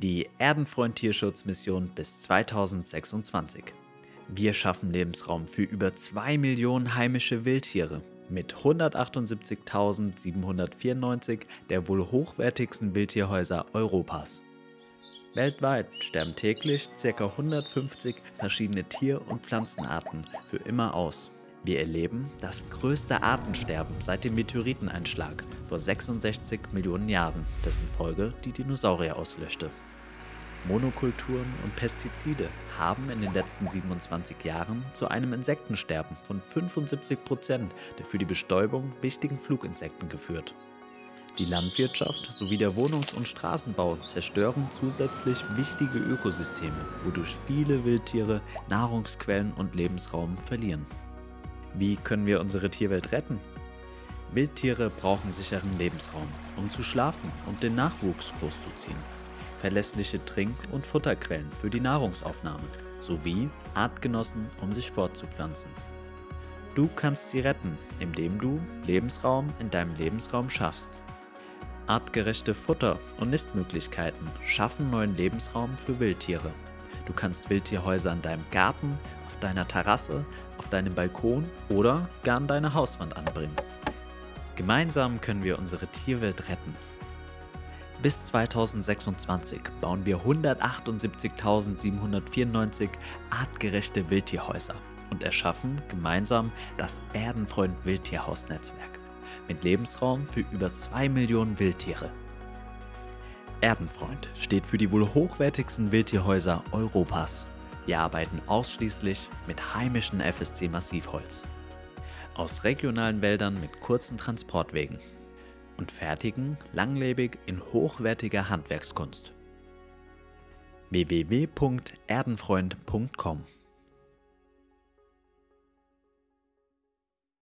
die Erdenfreund Tierschutz Mission bis 2026. Wir schaffen Lebensraum für über 2 Millionen heimische Wildtiere. Mit 178.794 der wohl hochwertigsten Wildtierhäuser Europas. Weltweit sterben täglich ca. 150 verschiedene Tier- und Pflanzenarten für immer aus. Wir erleben das größte Artensterben seit dem Meteoriteneinschlag vor 66 Millionen Jahren, dessen Folge die Dinosaurier auslöschte. Monokulturen und Pestizide haben in den letzten 27 Jahren zu einem Insektensterben von 75% der für die Bestäubung wichtigen Fluginsekten geführt. Die Landwirtschaft sowie der Wohnungs- und Straßenbau zerstören zusätzlich wichtige Ökosysteme, wodurch viele Wildtiere Nahrungsquellen und Lebensraum verlieren. Wie können wir unsere Tierwelt retten? Wildtiere brauchen sicheren Lebensraum, um zu schlafen und den Nachwuchs großzuziehen, verlässliche Trink- und Futterquellen für die Nahrungsaufnahme sowie Artgenossen, um sich fortzupflanzen. Du kannst sie retten, indem du Lebensraum in deinem Lebensraum schaffst. Artgerechte Futter- und Nistmöglichkeiten schaffen neuen Lebensraum für Wildtiere. Du kannst Wildtierhäuser in deinem Garten, auf deiner Terrasse, auf deinem Balkon oder gar an deine Hauswand anbringen. Gemeinsam können wir unsere Tierwelt retten. Bis 2026 bauen wir 178.794 artgerechte Wildtierhäuser und erschaffen gemeinsam das Erdenfreund Wildtierhausnetzwerk mit Lebensraum für über 2 Millionen Wildtiere. Erdenfreund steht für die wohl hochwertigsten Wildtierhäuser Europas. Wir arbeiten ausschließlich mit heimischem FSC-Massivholz aus regionalen Wäldern mit kurzen Transportwegen und fertigen langlebig in hochwertiger Handwerkskunst. www.erdenfreund.com